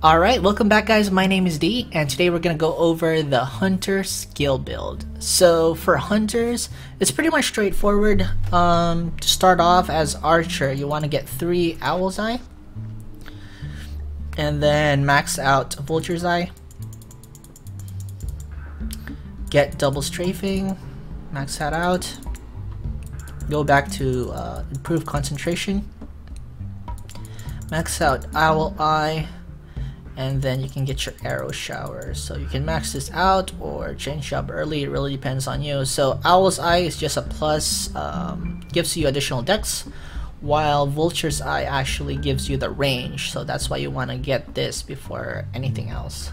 Alright, welcome back guys, my name is D, and today we're going to go over the Hunter skill build. So for Hunters, it's pretty much straightforward. To start off as Archer, you want to get 3 Owl's Eye, and then max out Vulture's Eye, get Double Strafing, max that out, go back to Improve Concentration, max out Owl Eye, and then you can get your arrow shower. So you can max this out or change up early, it really depends on you. So Owl's Eye is just a plus, gives you additional dex, while Vulture's Eye actually gives you the range. So that's why you want to get this before anything else.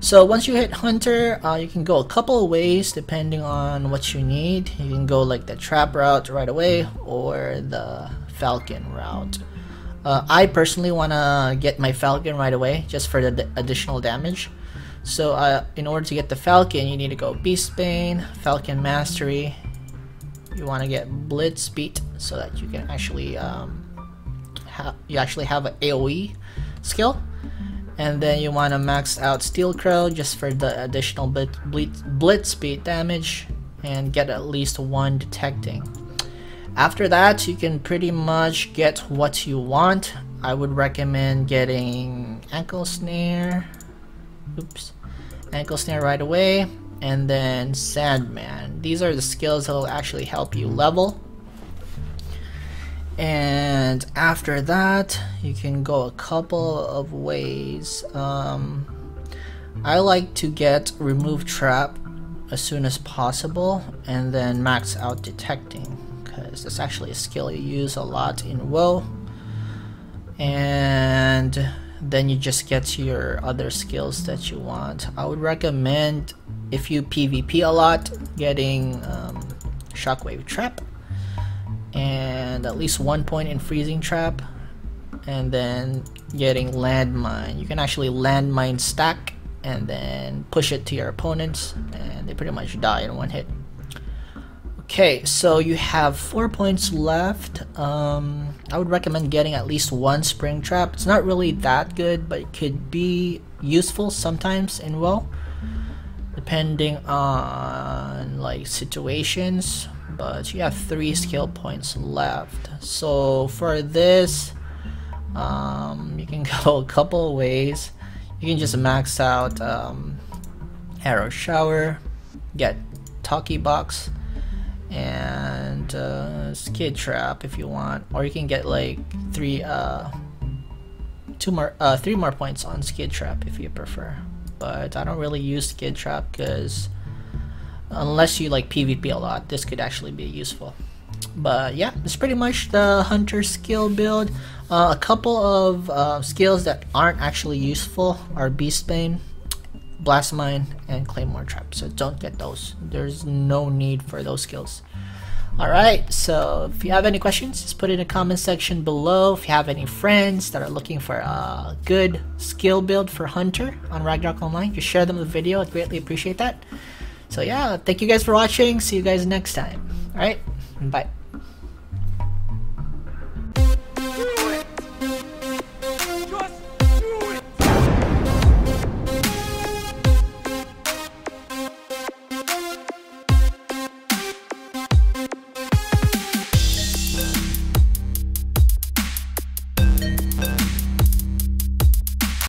So once you hit Hunter, you can go a couple of ways depending on what you need. You can go like the trap route right away or the falcon route. I personally want to get my falcon right away just for the additional damage. So in order to get the falcon, you need to go Beast Bane, Falcon Mastery. You want to get Blitz Beat so that you can actually have an AoE skill, and then you want to max out Steel Crow just for the additional Blitz Beat damage and get at least 1 Detecting. After that, you can pretty much get what you want. I would recommend getting Ankle Snare. Oops. Ankle Snare right away, and then Sandman. These are the skills that will actually help you level. And after that, you can go a couple of ways. I like to get Remove Trap as soon as possible and then max out Detecting. It's actually a skill you use a lot in Woe, and then you just get your other skills that you want. I would recommend, if you PvP a lot, getting Shockwave Trap and at least 1 point in Freezing Trap, and then getting Landmine. You can actually Landmine stack and then push it to your opponents, and they pretty much die in 1 hit. Okay, so you have 4 points left. I would recommend getting at least 1 Spring Trap. It's not really that good, but it could be useful sometimes in Woe, depending on like situations. But you have 3 skill points left. So for this, you can go a couple of ways. You can just max out Arrow Shower, get Talkie Box, and Skid Trap if you want, or you can get like 3 more points on Skid Trap if you prefer. But I don't really use Skid Trap because unless you like PvP a lot, this could actually be useful. But yeah, it's pretty much the Hunter skill build. A couple of skills that aren't actually useful are Beast Bane, Blast Mine, and Claymore Trap, so don't get those. There's no need for those skills. Alright, so if you have any questions, just put it in the comment section below. If you have any friends that are looking for a good skill build for Hunter on Ragnarok Online, just share them the video. I'd greatly appreciate that. So yeah, thank you guys for watching. See you guys next time. Alright, bye.